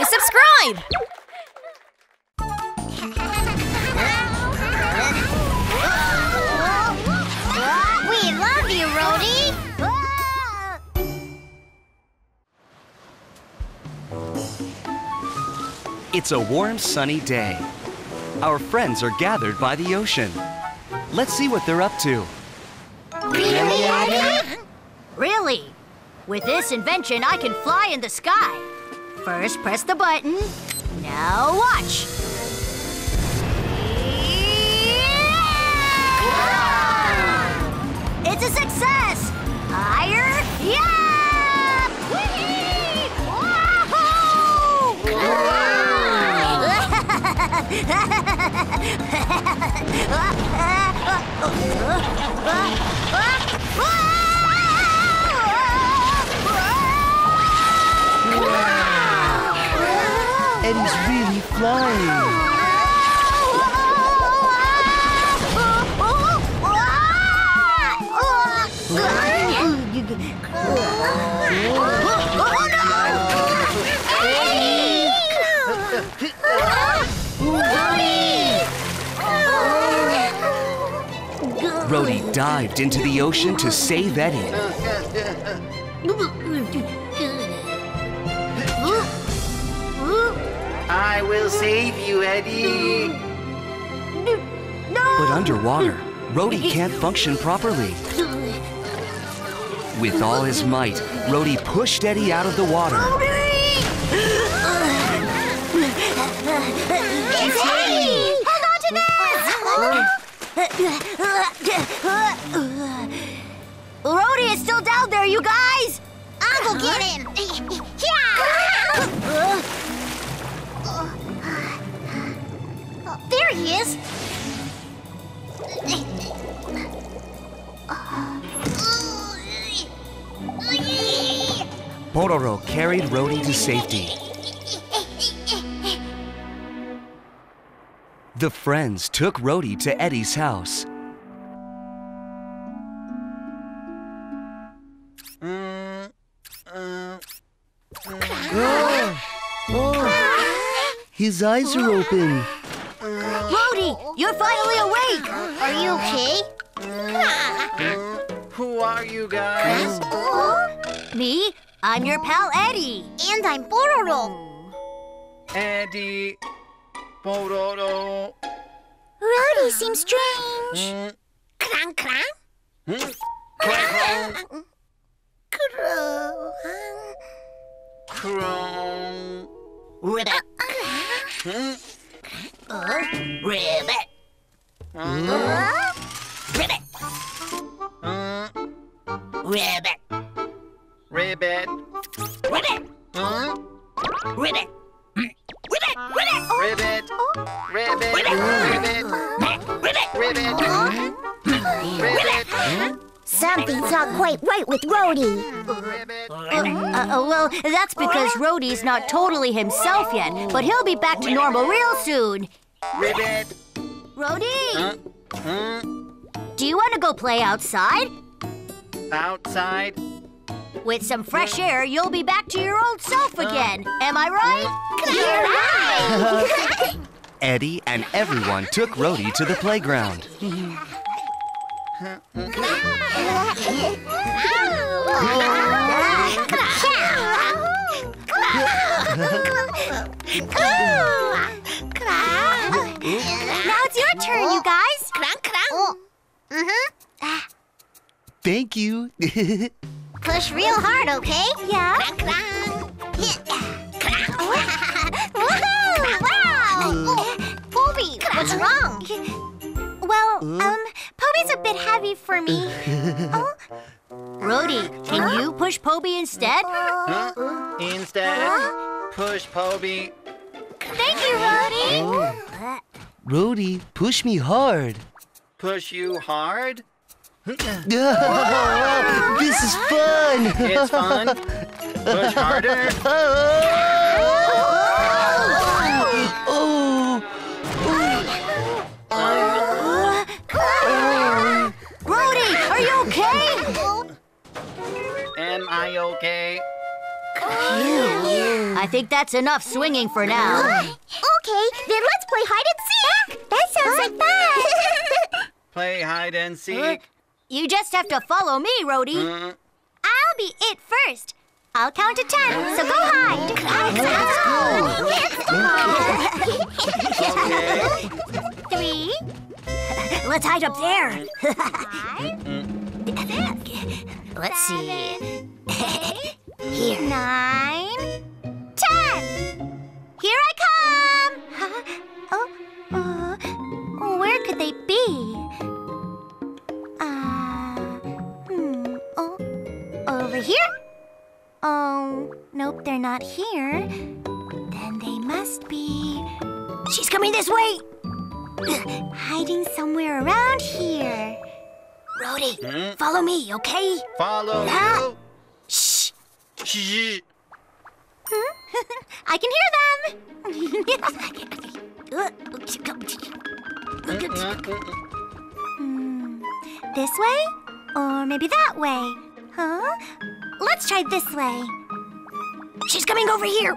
to subscribe! We love you, Rody! It's a warm, sunny day. Our friends are gathered by the ocean. Let's see what they're up to. Really, Eddie? Really? With this invention, I can fly in the sky. First, press the button. Now watch. Yeah! It's a success! Higher? Yeah! Whee! Wahoo! Eddie's really flying. Rody dived into the ocean to save Eddie. I will save you, Eddie. No! But underwater, Rody can't function properly. With all his might, Rody pushed Eddie out of the water. Rody! It's Eddie! Hold on to this! Rody is still down there, you guys! I'll go get him! Yeah! There he is! Pororo carried Rody to safety. The friends took Rody to Eddie's house. His eyes are open. Rody, you're finally awake! Are you okay? Who are you guys? Me? I'm your pal Eddie. And I'm Pororo. Eddie, Pororo. Rody seems strange. Crong, crong? Crong, crong. Crong. Ribbit. Ribbit. Ribbit. Ribbit. Ribbit. Ribbit. Ribbit. Ribbit. Ribbit. Ribbit. Ribbit. Ribbit. Ribbit. Ribbit. Something's not quite right with Rody. Well, that's because Rody's not totally himself yet, but he'll be back to normal real soon. Ribbit. Rody! Do you want to go play outside? Outside? With some fresh air, you'll be back to your old self again. Am I right? You're right! Eddie and everyone took Rody to the playground. Now it's your turn, you guys. Thank you. Push real hard, okay? Yeah. Wow! Poby, what's wrong? Well, Poby's a bit heavy for me. Rody, can you push Poby instead? Push Poby. Thank you, Rody. Rody, push me hard. Push you hard? This is fun. It's fun. Push harder. Rody, are you okay? Am I okay? Phew. I think that's enough swinging for now. Okay, then let's play hide-and-seek. That sounds like fun. Play hide-and-seek. You just have to follow me, Rody. I'll be it first. I'll count to 10, so go hide. Let's go. 3. Let's hide up there. 5. Let's see. 8, 9, 10. Here I come. Where could they be? Over here? Oh, nope, they're not here. Then they must be... She's coming this way! Hiding somewhere around here. Rody, follow me, okay? Follow you? Shh! I can hear them! This way? Or maybe that way? Huh? Let's try this way. She's coming over here!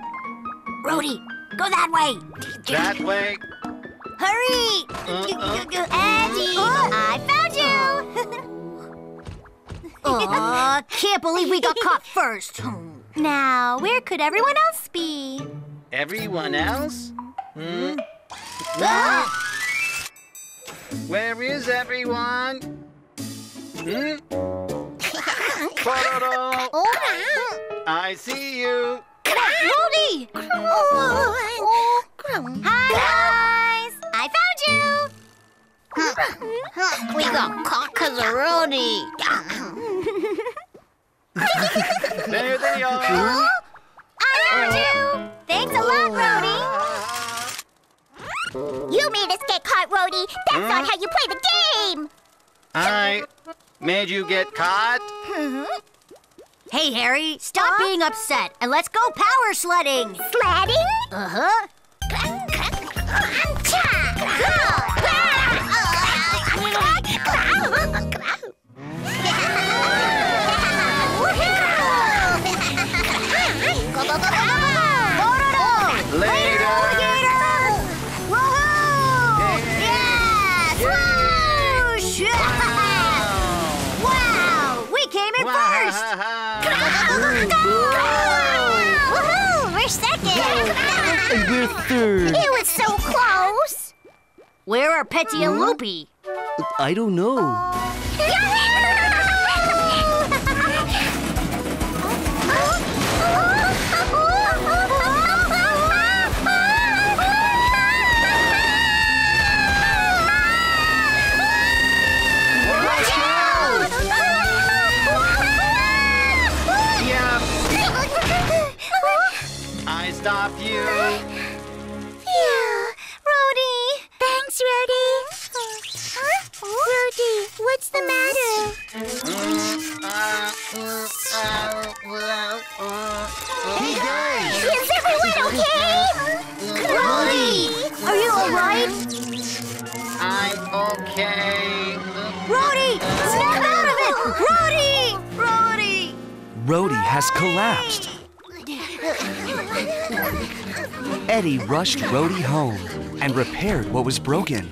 Rody, go that way! That way? Hurry! Eddie! I found you! Aw, can't believe we got caught first. Now, where could everyone else be? Everyone else? Where is everyone? Pororo! I see you! Rody! Hi, guys! I found you! We got caught 'cause of Rody! There they are! I found you! Thanks a lot, Rody! You made us get caught, Rody! That's not how you play the game! I made you get caught? Hey, Harry, stop being upset and let's go power sledding! Sledding? Later! Second. It was so close. Where are Petty and Loopy? I don't know. Stop you! Phew! Rody! Thanks, Rody! Rody, what's the matter? Hey, guys! Is everyone okay? Rody! Are you alright? I'm okay. Rody! Snap out of it! Rody! Rody! Rody has collapsed. Eddie rushed Rody home and repaired what was broken.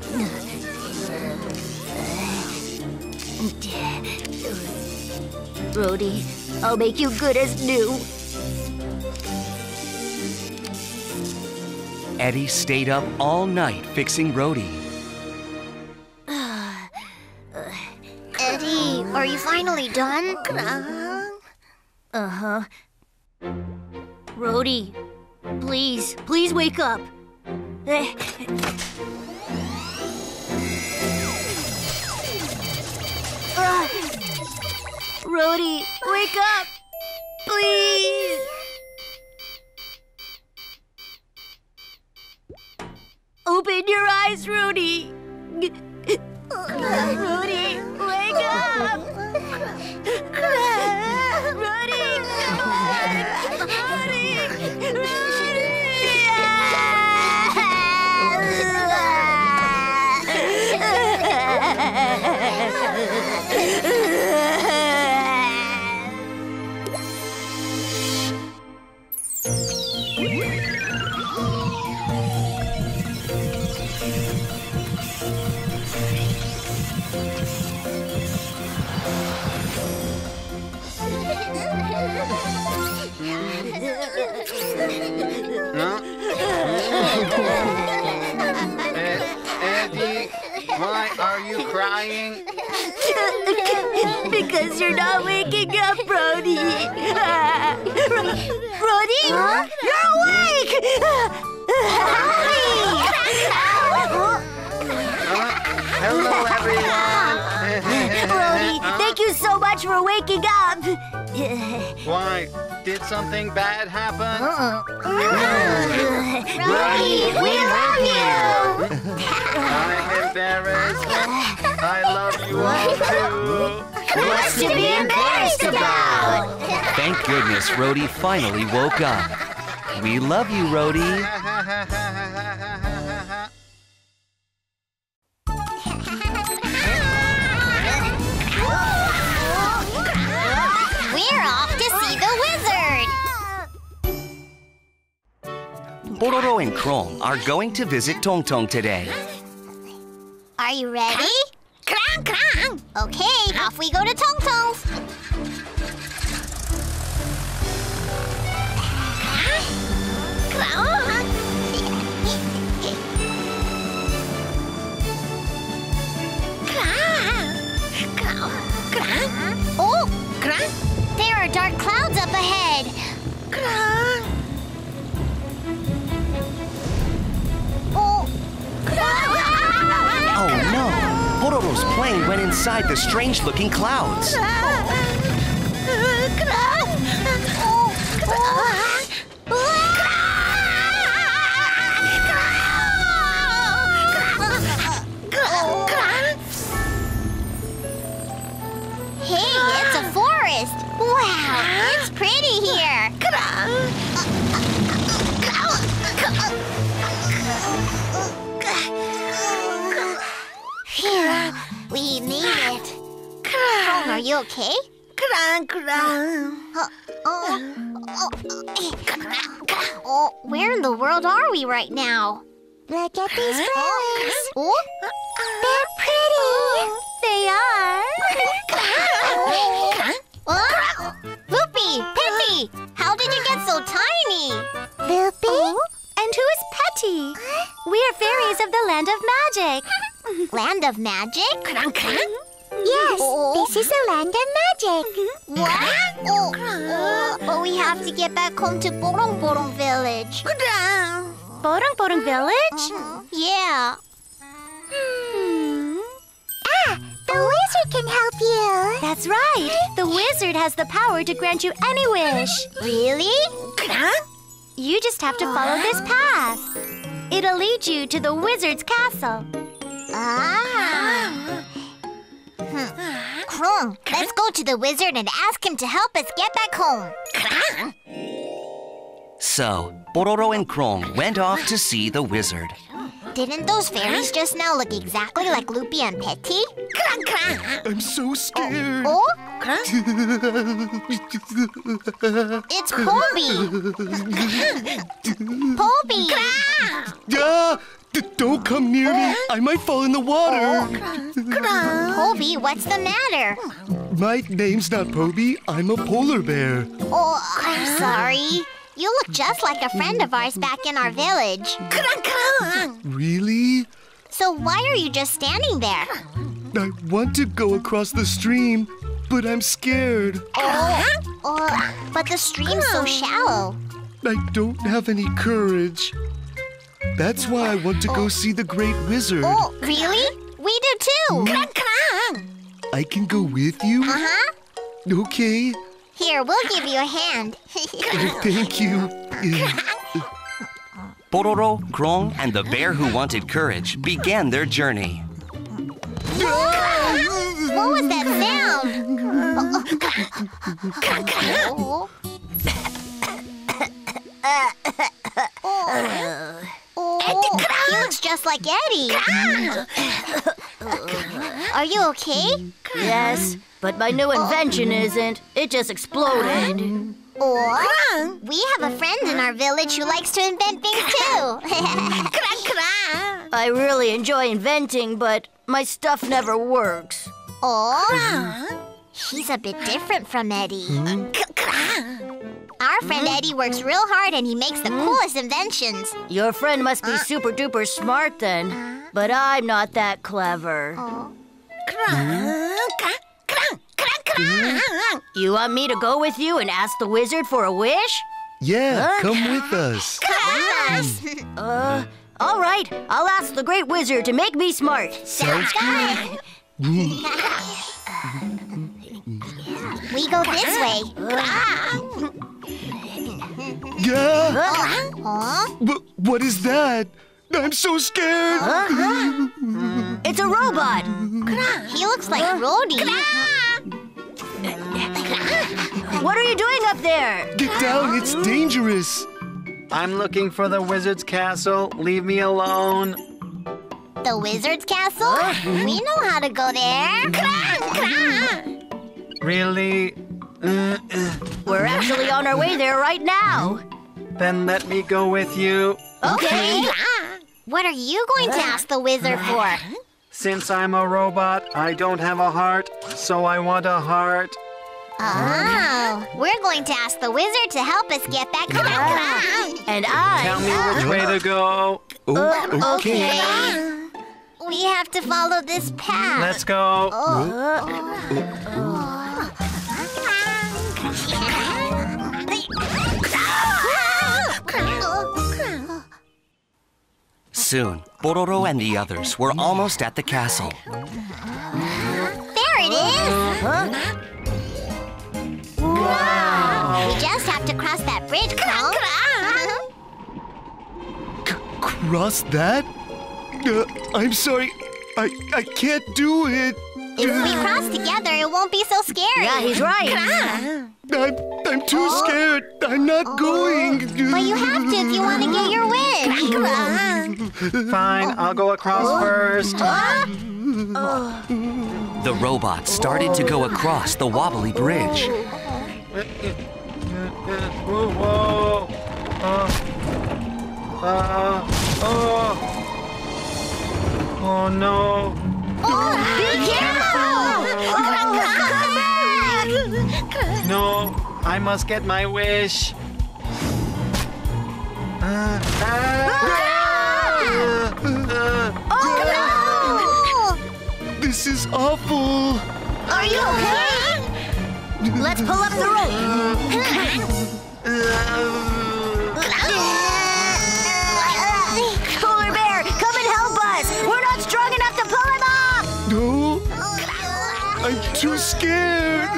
Rody, I'll make you good as new. Eddie stayed up all night fixing Rody. Eddie, are you finally done? Rody, please wake up. Rody, wake up, please. Open your eyes, Rody. Rody, wake up. Rody, come on. Rody. Rody! Eddie, why are you crying? Because you're not waking up, Rody. Rody? Huh? You're awake! Hello, everyone. Rody, thank you so much for waking up. Why? Did something bad happen? Rody, we love you! I'm embarrassed. I love you all, too. What's to be embarrassed about? Thank goodness Rody finally woke up. We love you, Rody. We're off to see the wizard! Pororo and Crong are going to visit Tong Tong today. Are you ready? Crong, Crong! Okay, off we go to Tong Tong's. Crong! Crong! Crong! Oh, Crong! There are dark clouds up ahead. Crong! Oh, Crong! Oh no! Pororo's plane went inside the strange-looking clouds. Crong! Oh, Crong! Crong! Hey, it's a forest. Wow, it's pretty here. Phew, we need it. Crong, are you okay? Crong, Crong. Oh, where in the world are we right now? Look at these flowers. Oh, they're pretty. They are. Loopy, Petty, how did you get so tiny? Loopy? Oh? And who is Petty? We are fairies of the Land of Magic. Land of Magic? Crong, Crong? Yes, this is the Land of Magic. What? But we have to get back home to Borong Borong Village. Borong Borong Village? Yeah. The wizard can help you. That's right. The wizard has the power to grant you any wish. Really? You just have to follow this path. It'll lead you to the wizard's castle. Ah. Crong, let's go to the wizard and ask him to help us get back home. Crong. So, Pororo and Crong went off to see the wizard. Didn't those fairies just now look exactly like Loopy and Petty? Crong, Crong! I'm so scared. Oh? Crong? It's Poby! Poby! Crong! Yeah, don't come near me. I might fall in the water. Crong! Poby, what's the matter? My name's not Poby. I'm a polar bear. Oh, I'm sorry. You look just like a friend of ours back in our village. Crong, Crong! Really? So why are you just standing there? I want to go across the stream, but I'm scared. But the stream's so shallow. I don't have any courage. That's why I want to go see the great wizard. Oh, really? We do too! Crong, Crong! I can go with you? Uh-huh. Okay. Here, we'll give you a hand. Thank you. Pororo, Crong, and the bear who wanted courage began their journey. What was that sound? He looks just like Eddie. Are you okay? Yes. But my new invention isn't. It just exploded. Crong, we have a friend in our village who likes to invent things too. Crong, Crong. I really enjoy inventing, but my stuff never works. Crong. He's a bit different from Eddie. Crong. Our friend Eddie works real hard and he makes the coolest inventions. Your friend must be super duper smart then, but I'm not that clever. You want me to go with you and ask the wizard for a wish? Yeah, come with us. All right, I'll ask the great wizard to make me smart. Sounds good. We go this way. What is that? I'm so scared. It's a robot. He looks like Rody. What are you doing up there? Get down, it's dangerous. I'm looking for the wizard's castle. Leave me alone. The wizard's castle? We know how to go there. Really? We're actually on our way there right now. Then let me go with you. Okay. What are you going to ask the wizard for? Since I'm a robot, I don't have a heart, so I want a heart. Oh, we're going to ask the wizard to help us get that crong. And I... Tell me which way to go. Okay. We have to follow this path. Let's go. Soon, Pororo and the others were almost at the castle. There it is! Wow! We just have to cross that bridge, Crong. Cross that? I'm sorry. I can't do it. If we cross together, it won't be so scary. Yeah, he's right. I'm too scared. I'm not going. But you have to if you want to get your wish. Fine, I'll go across first. The robot started to go across the wobbly bridge. Oh no. Be careful! No, I must get my wish. No! This is awful. Are you okay? Let's pull up the rope. Polar Bear, come and help us. We're not strong enough to pull him off. No, I'm too scared.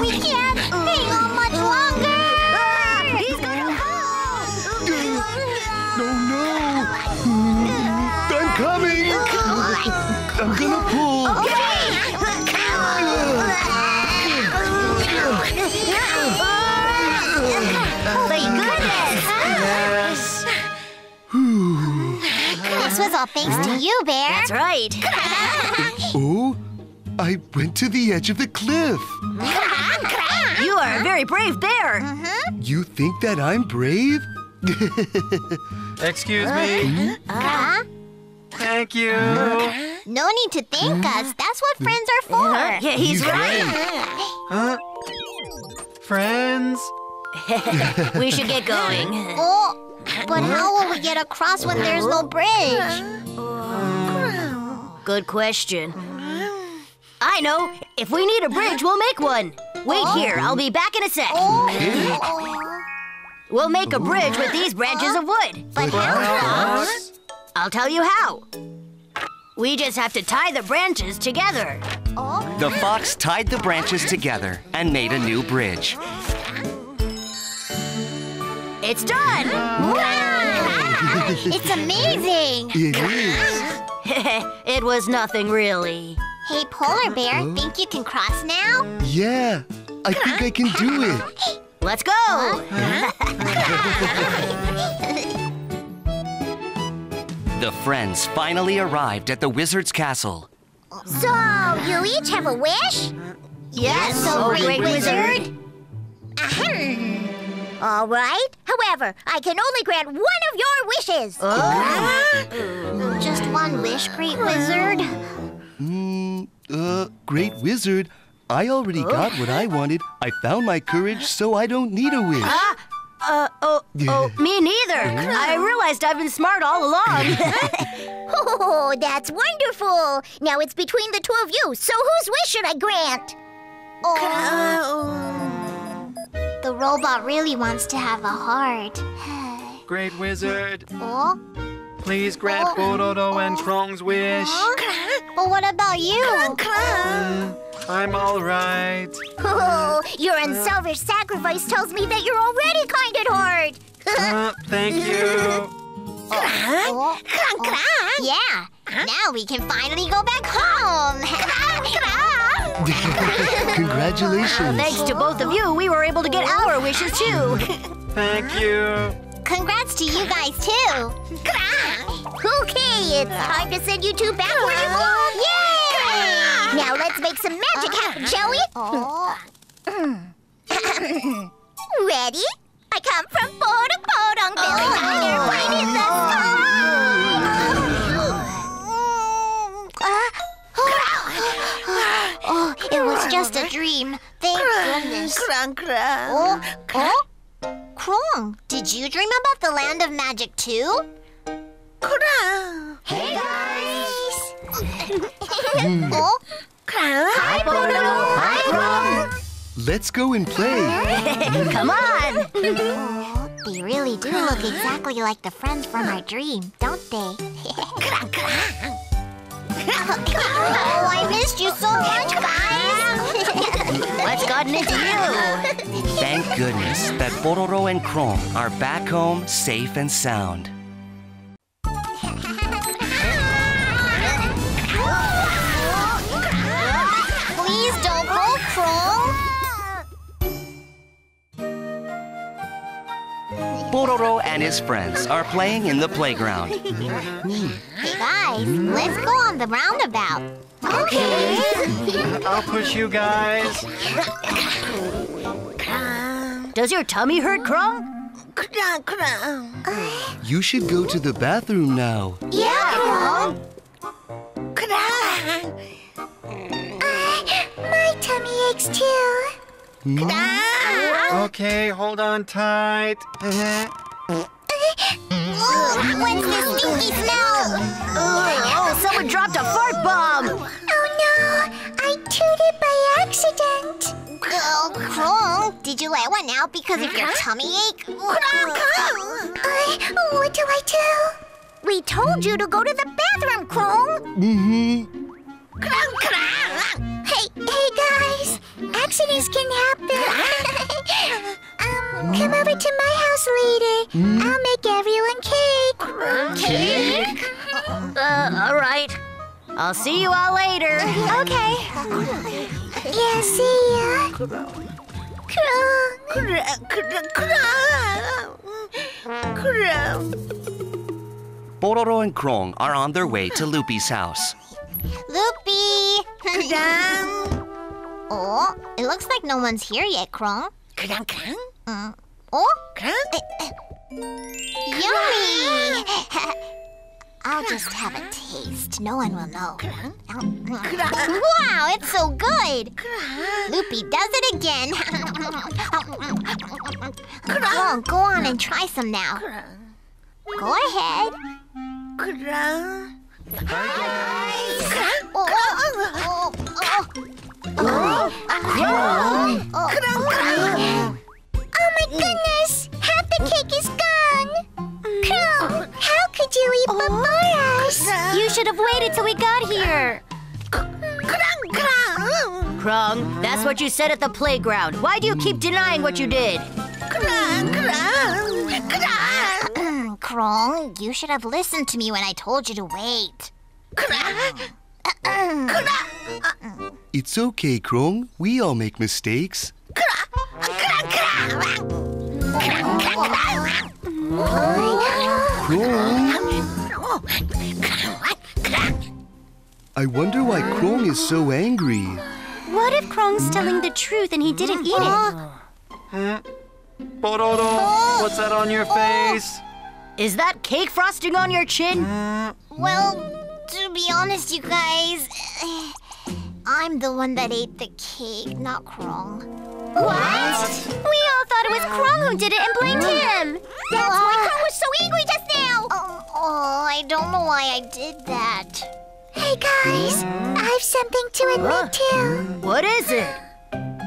We can't hang on much longer. He's gonna fall. No. I'm coming. I'm gonna pull. Thank goodness. Yes. This was all thanks to you, Bear. That's right. I went to the edge of the cliff. You are a very brave bear. You think that I'm brave? Excuse me. Thank you. No need to thank us. That's what friends are for. Yeah, he's right. Friends? We should get going. But how will we get across when there's no bridge? Good question. I know. If we need a bridge, we'll make one. Wait here. I'll be back in a sec. We'll make a bridge with these branches of wood. But how? I'll tell you how. We just have to tie the branches together. The fox tied the branches together and made a new bridge. It's done! Wow! It's amazing! It is. It was nothing, really. Hey, Polar Bear, think you can cross now? Yeah, I think I can do it. Let's go! The friends finally arrived at the wizard's castle. So, you each have a wish? Yes, oh great wizard! All right. However, I can only grant one of your wishes. Just one wish, Great Wizard? Great Wizard, I already got what I wanted. I found my courage, so I don't need a wish. Me neither. I realized I've been smart all along. Oh, that's wonderful. Now it's between the two of you, so whose wish should I grant? The robot really wants to have a heart. Great wizard. Please grant Pororo and Crong's wish. But what about you? I'm all right. Oh, your unselfish sacrifice tells me that you're already kind at heart. Thank you. Yeah, now we can finally go back home. Congratulations. Thanks to both of you, we were able to get our wishes too. Thank you. Congrats to you guys too. Okay, it's time to send you two back where you belong. Yay! Now let's make some magic happen, shall we? Ready? I come from Borong Borong, building an airplane in the sky. Oh, it was just a dream. Thank goodness. Crong, did you dream about the land of magic too? Crong! Hey guys! Hi Pororo! Hi Crong! Let's go and play! Come on! They really do look exactly like the friends from our dream, don't they? Crong, crong! Oh, I missed you so much, guys! What's gotten into you? Thank goodness that Pororo and Crong are back home safe and sound. Please don't go, Crong! Pororo and his friends are playing in the playground. Hey guys, let's go on the roundabout. Okay. I'll push you guys. Does your tummy hurt, Crong? You should go to the bathroom now. Yeah, Crong. My tummy aches too. Okay, hold on tight. What's this stinky smell? Someone dropped a fart bomb. Oh no, I tooted by accident. Oh, Crong, did you let one out because of your tummy ache? What do I do? We told you to go to the bathroom, Crong. Crong, crong. Hey guys, accidents can happen. Come over to my house later. I'll make everyone cake. Cake? All right. I'll see you all later. Okay. Yeah, see ya. Crong. Pororo and Crong are on their way to Loopy's house. Loopy! It looks like no one's here yet, Crong. Crong, crong? Yummy! I'll just have a taste. No one will know. Wow, it's so good! Loopy does it again. Crong, go on and try some now. Go ahead. Crong! Oh my goodness! Half the cake is gone! Crong, how could you eat before us? You should have waited till we got here! Crong, crong! Crong, that's what you said at the playground. Why do you keep denying what you did? Crong, crong! Crong! Crong, you should have listened to me when I told you to wait. Crong! It's okay, Crong. We all make mistakes. Crong? I wonder why Crong is so angry. What if Krong's telling the truth and he didn't eat it? Pororo, what's that on your face? Is that cake frosting on your chin? Well, to be honest, you guys, I'm the one that ate the cake, not Crong. What? We all thought it was Crong who did it and blamed him! That's why Crong was so angry just now! Oh, I don't know why I did that. Hey guys, I've something to admit to. What is it?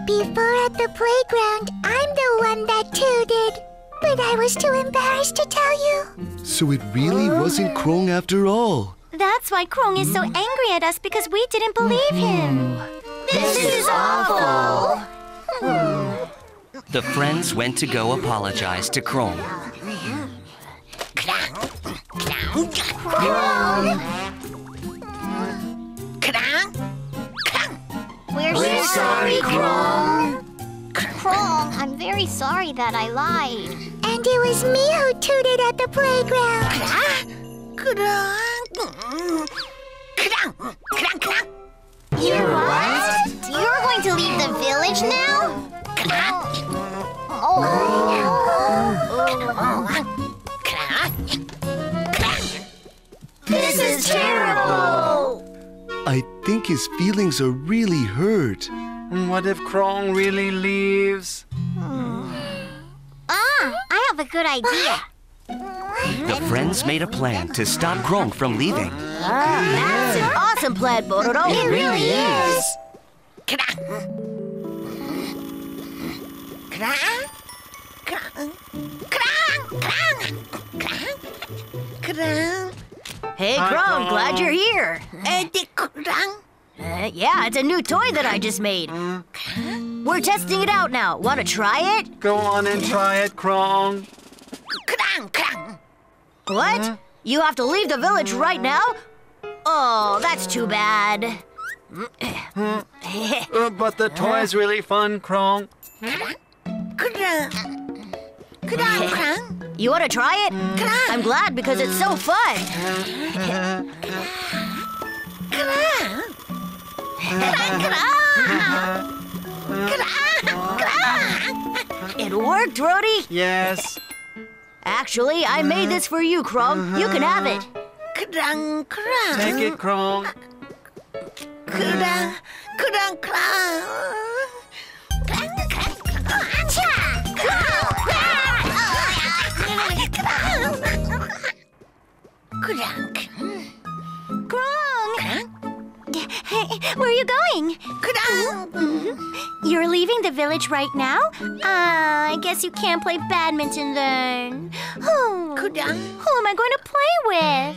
Before at the playground, I'm the one that tooted. But I was too embarrassed to tell you. So it really wasn't Crong after all. That's why Crong is so angry at us because we didn't believe him. This is awful. The friends went to go apologize to Crong. We're sorry, Crong. Crong, I'm very sorry that I lied. And it was me who tooted at the playground. You're what? You're going to leave the village now? This is terrible! I think his feelings are really hurt. What if Crong really leaves? I have a good idea. The friends made a plan to stop Crong from leaving. That's an awesome plan, Pororo. It really is. Hey, Crong, glad you're here. Yeah, it's a new toy that I just made. We're testing it out now. Want to try it? Go on and try it, Crong. What? You have to leave the village right now? Oh, that's too bad. But the toy's really fun, Crong. You want to try it? I'm glad because it's so fun. It worked, Rody. Yes. Actually, I made this for you, Crong. You can have it. Take it, Crong. Crong! Where are you going? You're leaving the village right now? I guess you can't play badminton then. Who am I going to play with?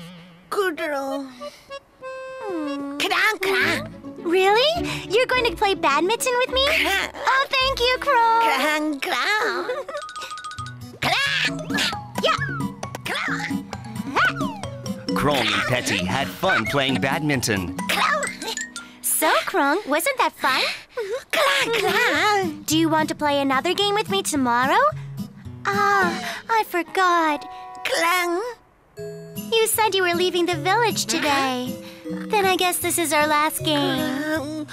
Really? You're going to play badminton with me? Oh, thank you, Crong. Crong and Petty had fun playing badminton. So, Crong, wasn't that fun? Do you want to play another game with me tomorrow? I forgot. You said you were leaving the village today. Then I guess this is our last game. So long.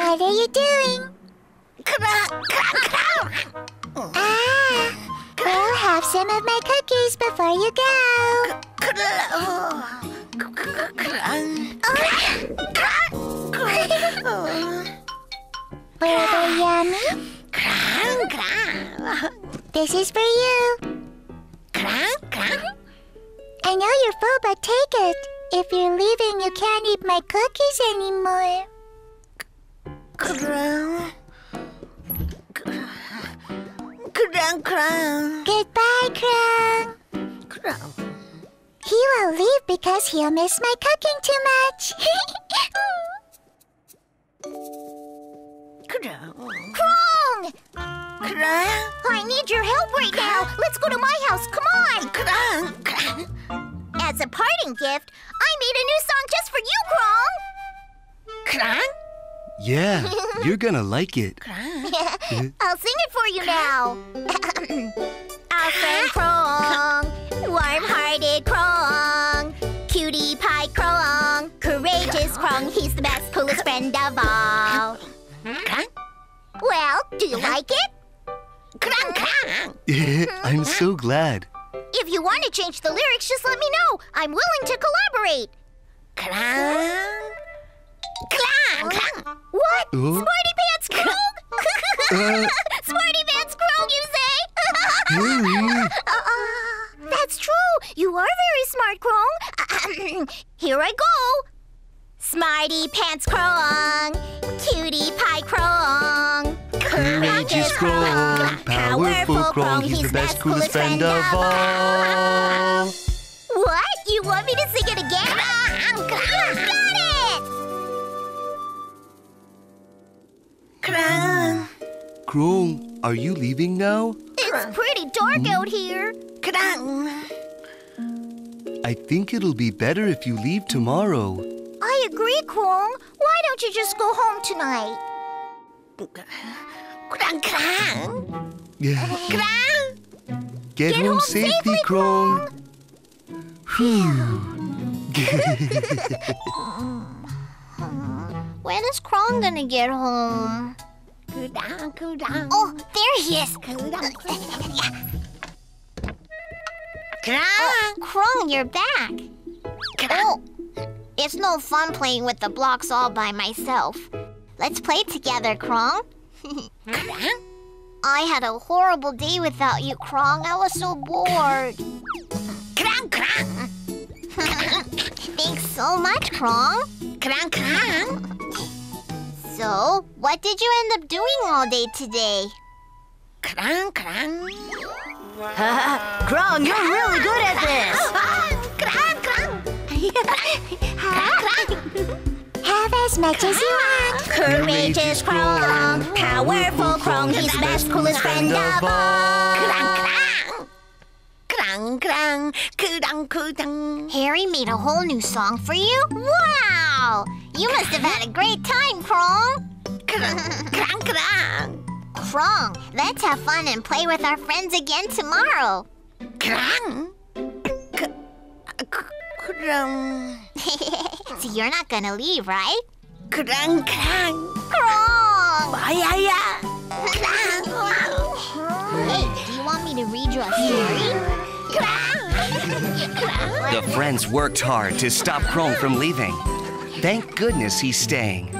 What are you doing? We'll have some of my cookies before you go. Were they yummy? This is for you. I know you're full, but take it. If you're leaving, you can't eat my cookies anymore. Goodbye, Crong. He will leave because he'll miss my cooking too much. Crong! I need your help right now. Let's go to my house. Come on. As a parting gift, I made a new song just for you, Crong. Yeah, you're gonna like it. I'll sing it for you now. end of all. Crong? Well, do you like it? Crong, crong! I'm so glad. If you want to change the lyrics, just let me know. I'm willing to collaborate. Crong, crong, crong. What? Oh? Smarty Pants Crong? Smarty Pants Crong, you say? Really? That's true. You are very smart, Crong. Here I go. Smarty Pants Crong, Cutie Pie Crong. Courageous Crong, powerful Crong, he's the best, coolest friend of all. What? You want me to sing it again? Got it! Crong. Crong, are you leaving now? It's pretty dark out here. Crong. I think it'll be better if you leave tomorrow. I agree, Crong. Why don't you just go home tonight? Crong, crong. Crong. Get home safely, Crong. When is Crong gonna get home? Oh, there he is. Crong. Crong, you're back. Crong. It's no fun playing with the blocks all by myself. Let's play together, Crong. Crong? I had a horrible day without you, Crong. I was so bored. Crong, crong. Thanks so much, Crong. Crong, crong. So, what did you end up doing all day today? Crong, crong. Crong, you're really good at this. Crong, crong. Have as much as you want. Courageous Crong, powerful Crong, he's the best, coolest friend of all. Crong, crong, crong, crong, crong. Harry made a whole new song for you? Wow! You must have had a great time, Crong. Crong, crong. Crong, let's have fun and play with our friends again tomorrow. Crong. So you're not gonna leave, right? Crong, crong. Crong! Yeah, yeah. Crong, crong. Hey, do you want me to read you a story? Crong. Crong. The friends worked hard to stop Crong from leaving. Thank goodness he's staying.